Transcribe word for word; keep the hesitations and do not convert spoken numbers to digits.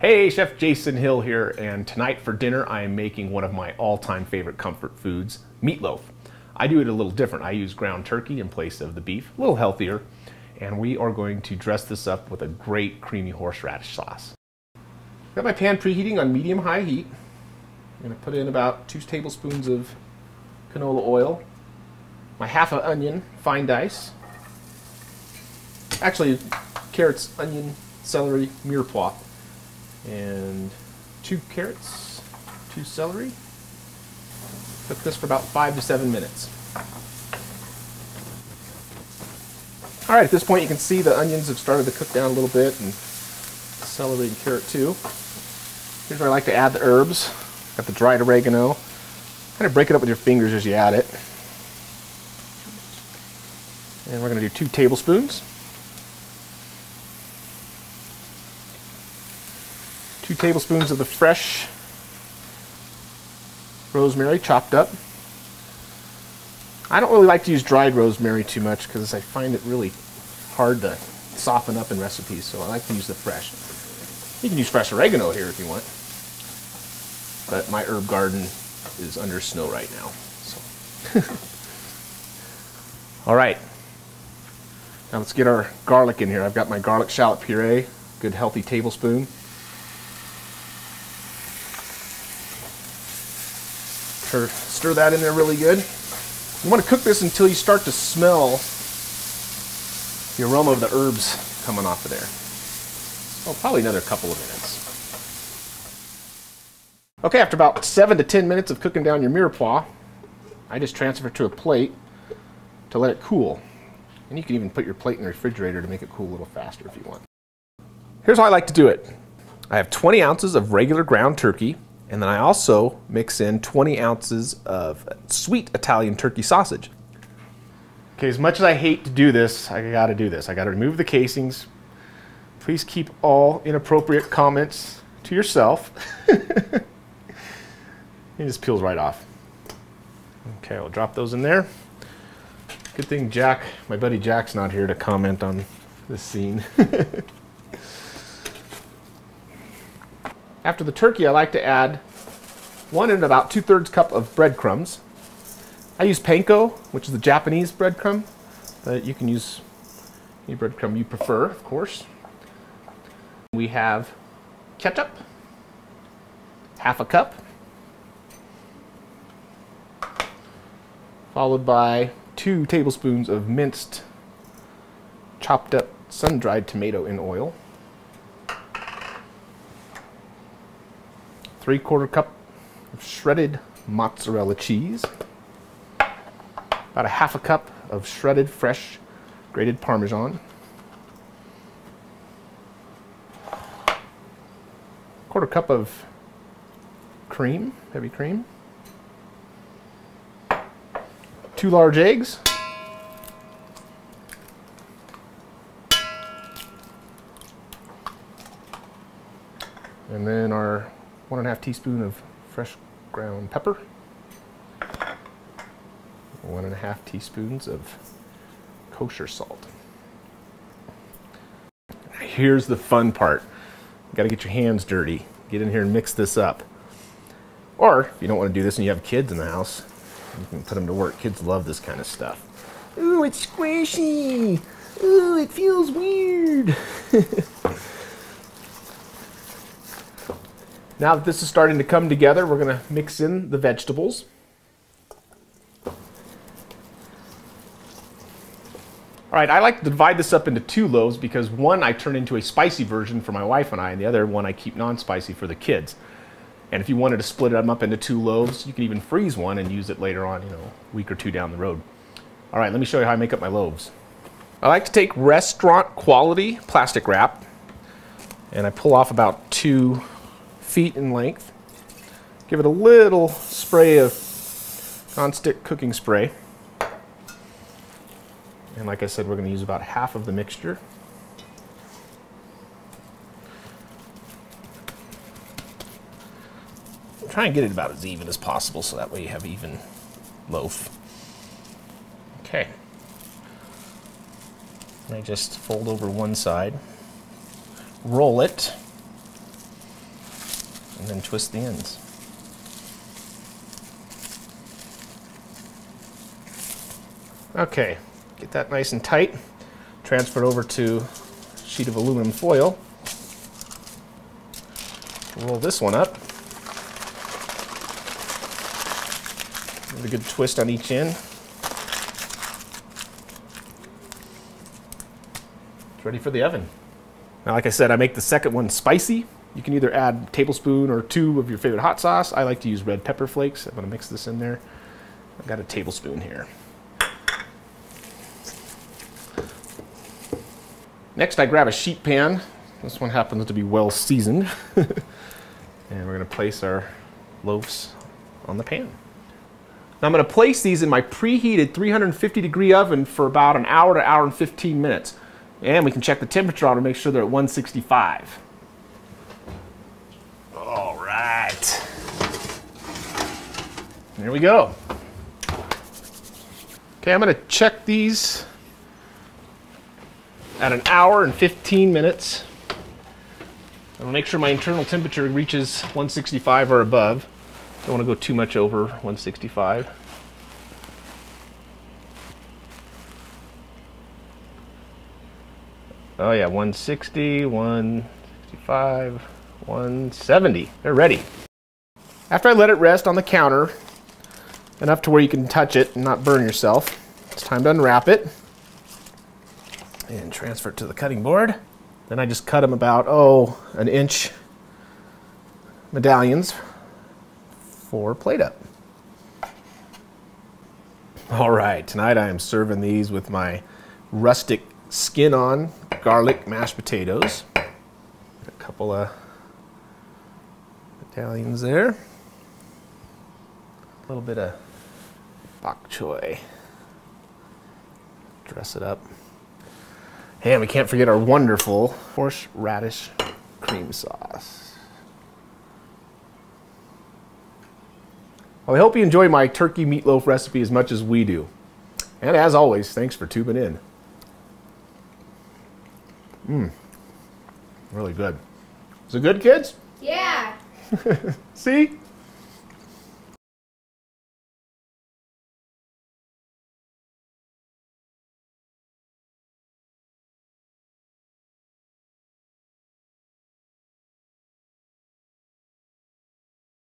Hey, Chef Jason Hill here, and tonight for dinner I am making one of my all-time favorite comfort foods, meatloaf. I do it a little different. I use ground turkey in place of the beef, a little healthier, and we are going to dress this up with a great creamy horseradish sauce. Got my pan preheating on medium-high heat. I'm going to put in about two tablespoons of canola oil, my half an onion, fine dice, actually carrots, onion, celery, mirepoix, and two carrots, two celery. Cook this for about five to seven minutes. All right, at this point you can see the onions have started to cook down a little bit, and celery and carrot too. Here's where I like to add the herbs. Got the dried oregano. Kind of break it up with your fingers as you add it. And we're gonna do two tablespoons. Two tablespoons of the fresh rosemary chopped up. I don't really like to use dried rosemary too much because I find it really hard to soften up in recipes, so I like to use the fresh. You can use fresh oregano here if you want, but my herb garden is under snow right now. So. All right, now let's get our garlic in here. I've got my garlic shallot puree, good healthy tablespoon. Stir that in there really good. You want to cook this until you start to smell the aroma of the herbs coming off of there. Well, probably another couple of minutes. Okay, after about seven to ten minutes of cooking down your mirepoix, I just transfer it to a plate to let it cool. And you can even put your plate in the refrigerator to make it cool a little faster if you want. Here's how I like to do it. I have twenty ounces of regular ground turkey, and then I also mix in twenty ounces of sweet Italian turkey sausage. Okay, as much as I hate to do this, I gotta do this. I gotta remove the casings. Please keep all inappropriate comments to yourself. It just peels right off. Okay, I'll drop those in there. Good thing Jack, my buddy Jack's not here to comment on this scene. After the turkey, I like to add one and about two-thirds cup of breadcrumbs. I use panko, which is the Japanese breadcrumb, but you can use any breadcrumb you prefer, of course. We have ketchup, half a cup, followed by two tablespoons of minced, chopped up, sun-dried tomato in oil. three-quarter cup of shredded mozzarella cheese, about a half a cup of shredded fresh grated Parmesan, quarter cup of cream, heavy cream, two large eggs, and then our one and a half teaspoon of fresh ground pepper, one and a half teaspoons of kosher salt. Here's the fun part. You gotta get your hands dirty. Get in here and mix this up. Or if you don't wanna do this and you have kids in the house, you can put them to work. Kids love this kind of stuff. Ooh, it's squishy. Ooh, it feels weird. Now that this is starting to come together, we're going to mix in the vegetables. All right, I like to divide this up into two loaves because one I turn into a spicy version for my wife and I, and the other one I keep non-spicy for the kids. And if you wanted to split them up into two loaves, you can even freeze one and use it later on, you know, a week or two down the road. All right, let me show you how I make up my loaves. I like to take restaurant quality plastic wrap, and I pull off about two feet in length. Give it a little spray of non-stick cooking spray. And like I said, we're going to use about half of the mixture. Try and get it about as even as possible so that way you have even loaf. Okay. And I just fold over one side, roll it, and then twist the ends. Okay, get that nice and tight. Transfer it over to a sheet of aluminum foil. Roll this one up. Give it a good twist on each end. It's ready for the oven. Now, like I said, I make the second one spicy. You can either add a tablespoon or two of your favorite hot sauce. I like to use red pepper flakes. I'm gonna mix this in there. I've got a tablespoon here. Next, I grab a sheet pan. This one happens to be well seasoned. And we're gonna place our loaves on the pan. Now I'm gonna place these in my preheated three hundred fifty degree oven for about an hour to hour and fifteen minutes. And we can check the temperature out to make sure they're at one sixty-five. All right. There we go. Okay, I'm gonna check these at an hour and fifteen minutes. I'll make sure my internal temperature reaches one sixty-five or above. Don't want to go too much over one sixty-five. Oh yeah, one sixty, one sixty-five, one seventy. They're ready. After I let it rest on the counter, enough to where you can touch it and not burn yourself, it's time to unwrap it and transfer it to the cutting board. Then I just cut them about, oh, an inch medallions for plate up. All right, tonight I am serving these with my rustic skin on garlic mashed potatoes. A couple of medallions there. A little bit of bok choy. Dress it up. And we can't forget our wonderful horseradish cream sauce. Well, I hope you enjoy my turkey meatloaf recipe as much as we do. And as always, thanks for tuning in. Mmm, really good. Is it good, kids? Yeah. See?